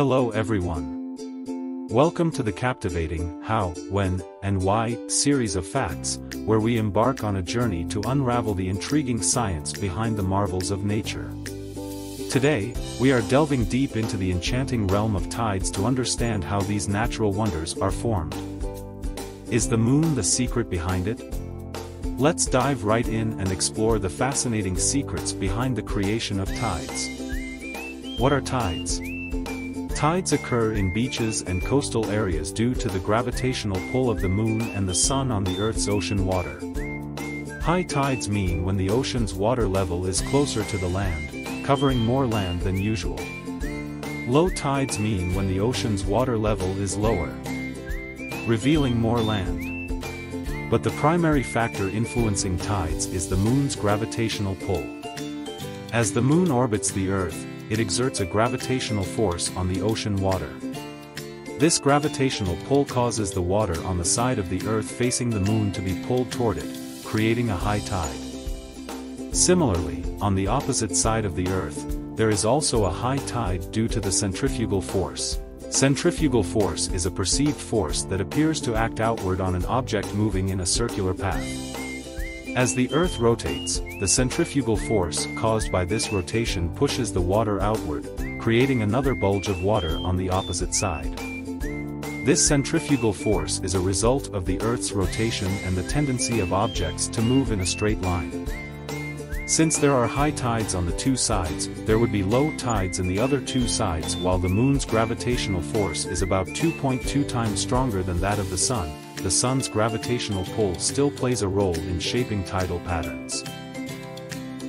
Hello everyone. Welcome to the captivating How, When, and Why series of facts, where we embark on a journey to unravel the intriguing science behind the marvels of nature. Today, we are delving deep into the enchanting realm of tides to understand how these natural wonders are formed. Is the moon the secret behind it? Let's dive right in and explore the fascinating secrets behind the creation of tides. What are tides? Tides occur in beaches and coastal areas due to the gravitational pull of the moon and the sun on the Earth's ocean water. High tides mean when the ocean's water level is closer to the land, covering more land than usual. Low tides mean when the ocean's water level is lower, revealing more land. But the primary factor influencing tides is the moon's gravitational pull. As the moon orbits the Earth, it exerts a gravitational force on the ocean water. This gravitational pull causes the water on the side of the Earth facing the moon to be pulled toward it, creating a high tide. Similarly, on the opposite side of the Earth, there is also a high tide due to the centrifugal force. Centrifugal force is a perceived force that appears to act outward on an object moving in a circular path. As the Earth rotates, the centrifugal force caused by this rotation pushes the water outward, creating another bulge of water on the opposite side. This centrifugal force is a result of the Earth's rotation and the tendency of objects to move in a straight line. Since there are high tides on the two sides, there would be low tides in the other two sides, while the moon's gravitational force is about 2.2 times stronger than that of the sun. The sun's gravitational pull still plays a role in shaping tidal patterns.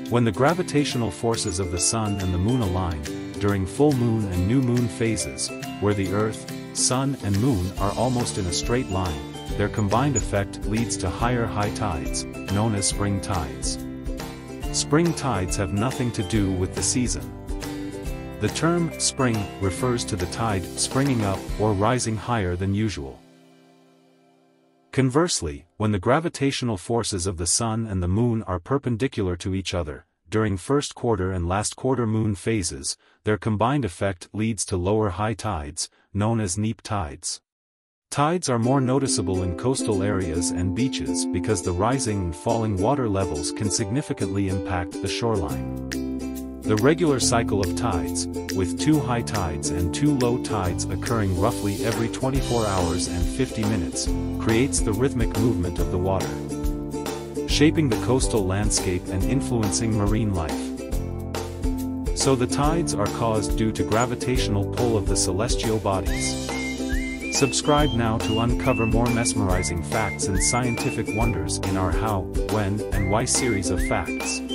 When the gravitational forces of the sun and the moon align, during full moon and new moon phases, where the Earth, sun and moon are almost in a straight line, their combined effect leads to higher high tides, known as spring tides. Spring tides have nothing to do with the season. The term spring refers to the tide springing up or rising higher than usual. Conversely, when the gravitational forces of the sun and the moon are perpendicular to each other, during first quarter and last quarter moon phases, their combined effect leads to lower high tides, known as neap tides. Tides are more noticeable in coastal areas and beaches because the rising and falling water levels can significantly impact the shoreline. The regular cycle of tides, with two high tides and two low tides occurring roughly every 24 hours and 50 minutes, creates the rhythmic movement of the water, shaping the coastal landscape and influencing marine life. So the tides are caused due to gravitational pull of the celestial bodies. Subscribe now to uncover more mesmerizing facts and scientific wonders in our How, When, and Why series of facts.